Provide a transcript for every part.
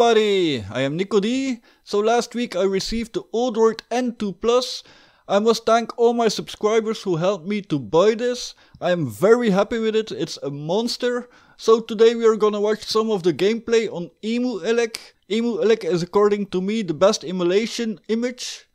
everybody, I am NicoD. So last week I received the Odroid N2+. I must thank all my subscribers who helped me to buy this. I am very happy with it, it's a monster. So today we are gonna watch some of the gameplay on EmuElec. EmuElec is according to me the best emulation image.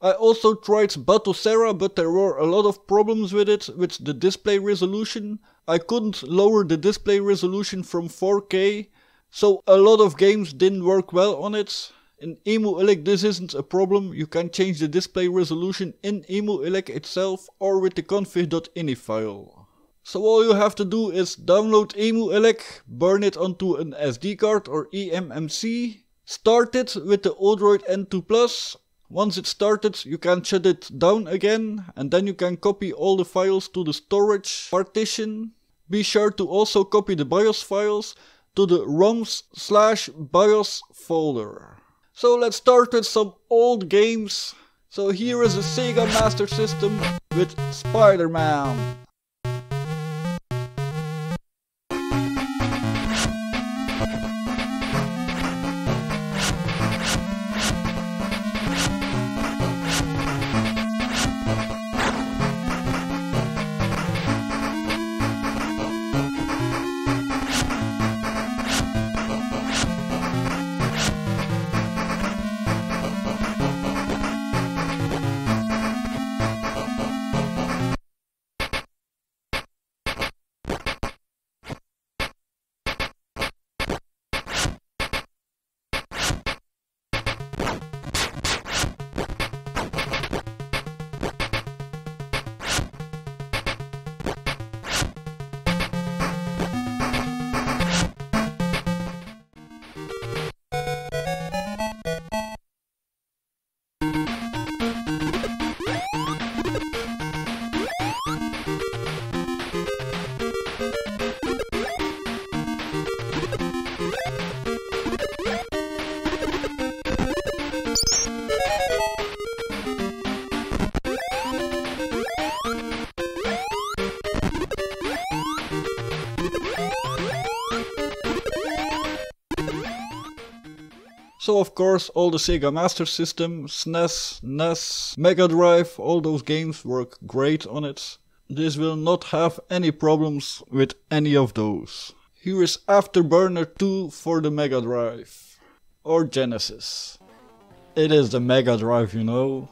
I also tried Batocera, but there were a lot of problems with it, with the display resolution. I couldn't lower the display resolution from 4K, so a lot of games didn't work well on it. In EmuElec this isn't a problem, you can change the display resolution in EmuElec itself or with the config.ini file. So all you have to do is download EmuElec, burn it onto an SD card or eMMC, start it with the Odroid N2+, Once it's started, you can shut it down again, and then you can copy all the files to the storage partition. Be sure to also copy the BIOS files to the roms/BIOS folder. So let's start with some old games. So here is a Sega Master System with Spider-Man. So of course all the Sega Master System, SNES, NES, Mega Drive, all those games work great on it. This will not have any problems with any of those. Here is Afterburner 2 for the Mega Drive. Or Genesis. It is the Mega Drive, you know.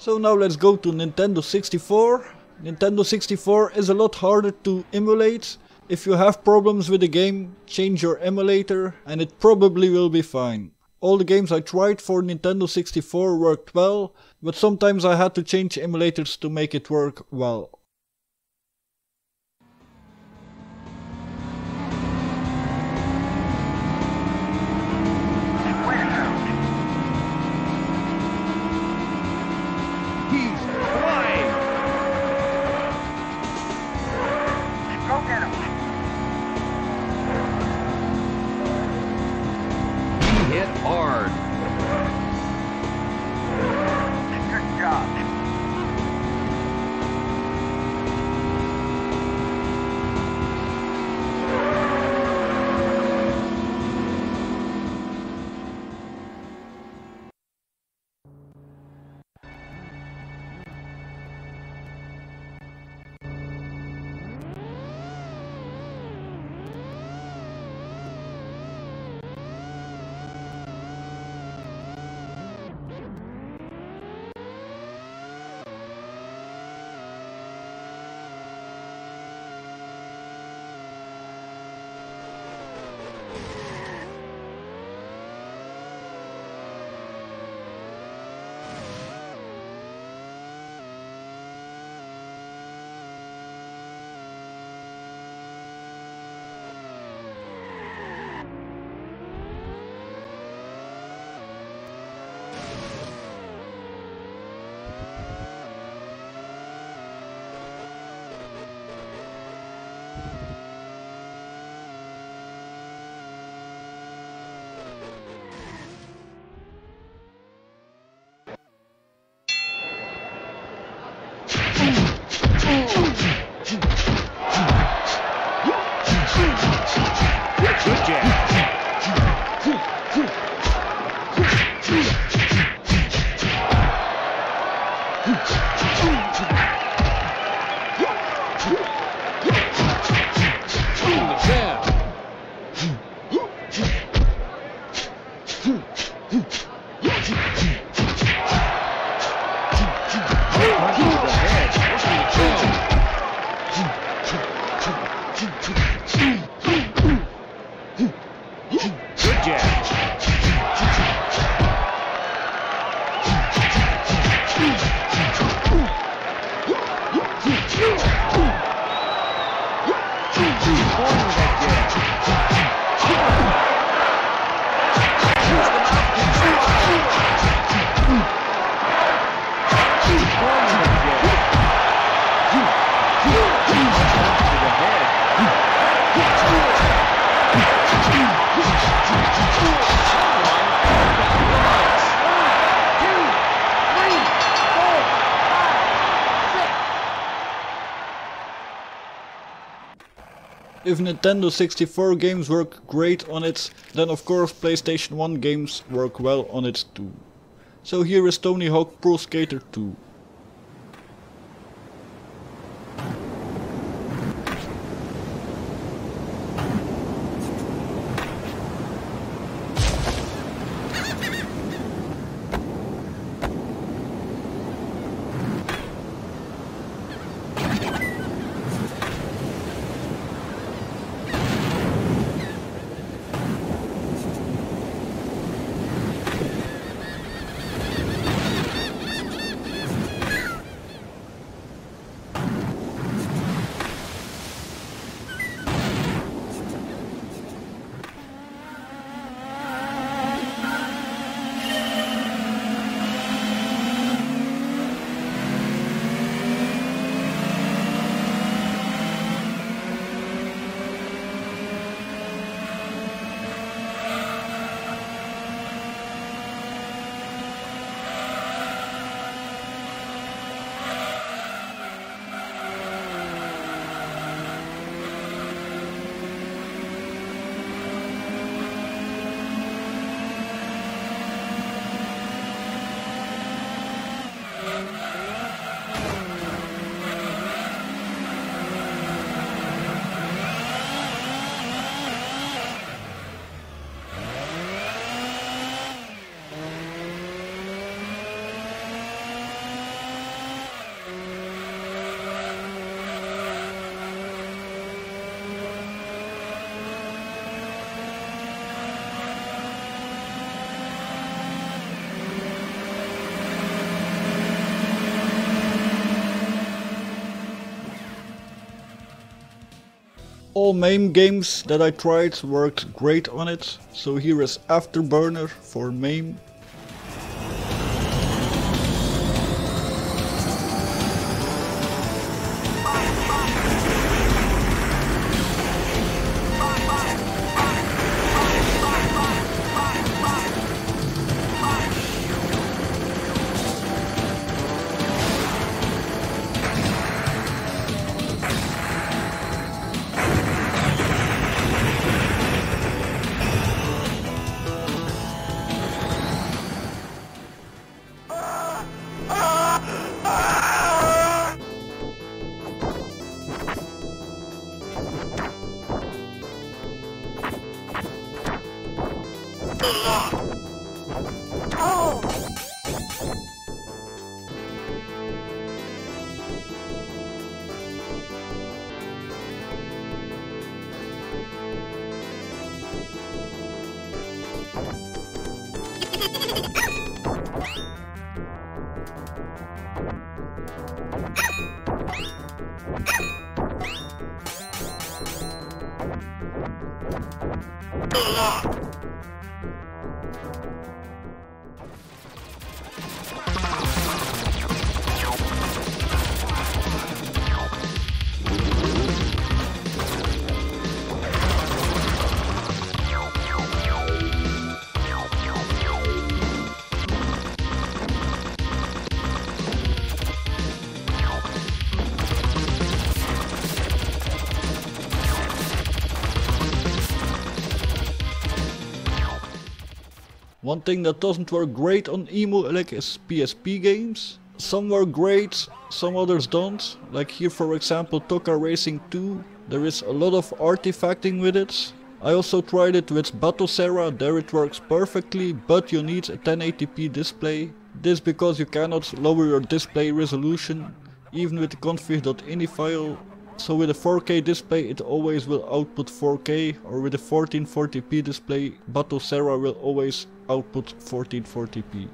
So now let's go to Nintendo 64. Nintendo 64 is a lot harder to emulate. If you have problems with the game, change your emulator and it probably will be fine. All the games I tried for Nintendo 64 worked well, but sometimes I had to change emulators to make it work well. Hard. Good job. If Nintendo 64 games work great on it, then of course PlayStation 1 games work well on it too. So here is Tony Hawk Pro Skater 2. All MAME games that I tried worked great on it, so here is Afterburner for MAME. One thing that doesn't work great on EmuElec is PSP games. Some work great, some others don't. Like here for example Toca Racing 2, there is a lot of artifacting with it. I also tried it with Batocera, there it works perfectly, but you need a 1080p display. This because you cannot lower your display resolution, even with the config.ini file. So with a 4K display it always will output 4K, or with a 1440p display Batocera will always output 1440p.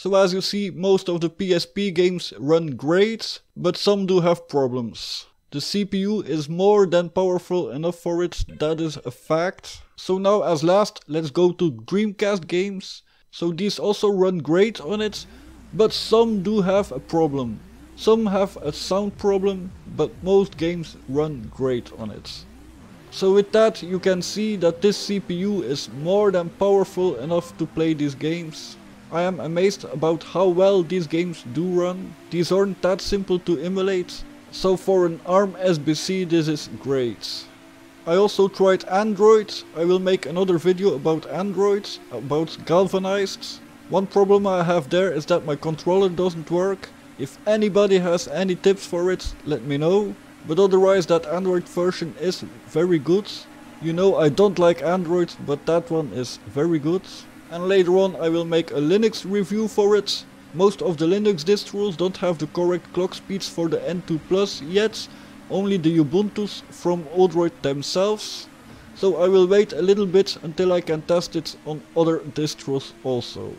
So as you see, most of the PSP games run great, but some do have problems. The CPU is more than powerful enough for it, that is a fact. So now as last, let's go to Dreamcast games. So these also run great on it, but some do have a problem. Some have a sound problem, but most games run great on it. So with that, you can see that this CPU is more than powerful enough to play these games. I am amazed about how well these games do run. These aren't that simple to emulate, so for an ARM SBC this is great. I also tried Android. I will make another video about Android, about Galvanized. One problem I have there is that my controller doesn't work. If anybody has any tips for it, let me know. But otherwise that Android version is very good. You know I don't like Android, but that one is very good. And later on I will make a Linux review for it. Most of the Linux distros don't have the correct clock speeds for the N2+ yet, only the Ubuntus from Odroid themselves. So I will wait a little bit until I can test it on other distros also.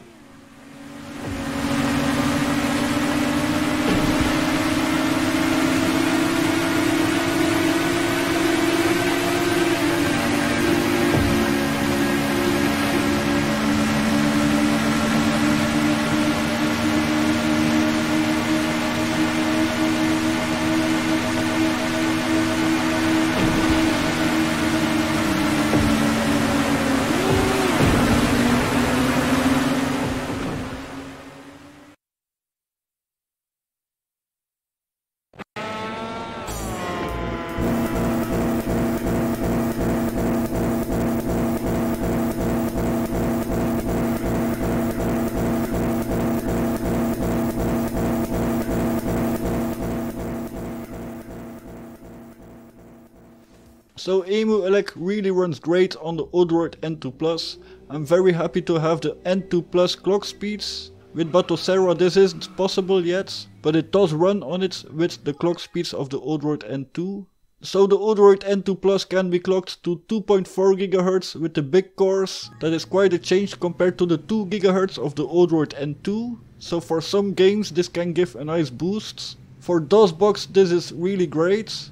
So EmuElec really runs great on the Odroid N2+. I'm very happy to have the N2+ clock speeds. With Batocera this isn't possible yet, but it does run on it with the clock speeds of the Odroid N2. So the Odroid N2+ can be clocked to 2.4 GHz with the big cores. That is quite a change compared to the 2 GHz of the Odroid N2. So for some games this can give a nice boost. For DOSBox this is really great.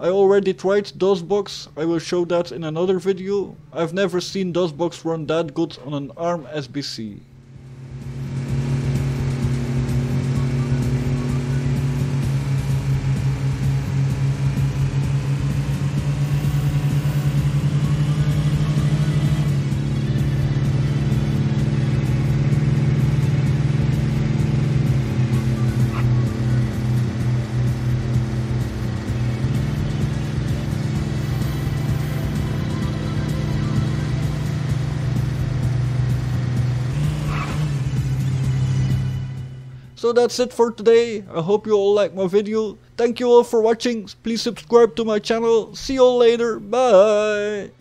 I already tried DOSBox, I will show that in another video. I've never seen DOSBox run that good on an ARM SBC. So that's it for today. I hope you all liked my video. Thank you all for watching. Please subscribe to my channel. See you all later. Bye.